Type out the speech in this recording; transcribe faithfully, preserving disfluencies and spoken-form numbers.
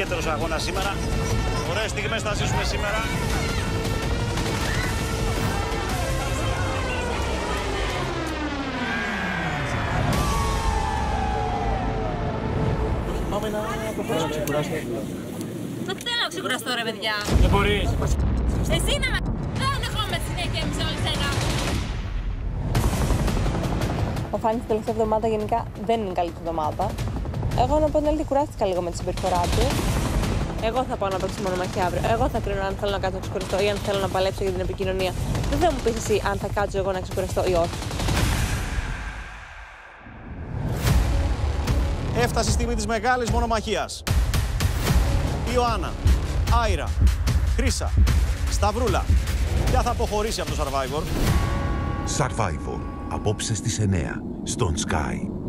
ιδιαίτερος αγώνας σήμερα. Ωραίες στιγμές θα ζήσουμε σήμερα. Πάμε να προχωρήσουμε να ξεκουράσουμε. Μα τι θέλω να ξεκουραστώ ρε παιδιά. Δεν μπορείς. Εσύ να με... Δεν δεχόμαι τη συνέχεια εμείς όλοι σένα. Ο Φάνης τελευταία εβδομάδα γενικά δεν είναι καλή εβδομάδα. Εγώ να πω την αλήθεια κουράστηκα λίγο με τη συμπεριφορά του. Εγώ θα πάω να παίξω μονομαχία αύριο. Εγώ θα κρίνω αν θέλω να κάτσω να ξεκουραστώ ή αν θέλω να παλέψω για την επικοινωνία. Δεν θα μου πεις εσύ αν θα κάτσω εγώ να ξεκουραστώ ή όχι. Έφτασε η στιγμή της μεγάλης μονομαχίας. Ιωάννα, Άιρα, Χρύσα, Σταυρούλα. Ποια θα αποχωρήσει από το Survivor. Survivor, απόψε στις εννιά, στον Sky.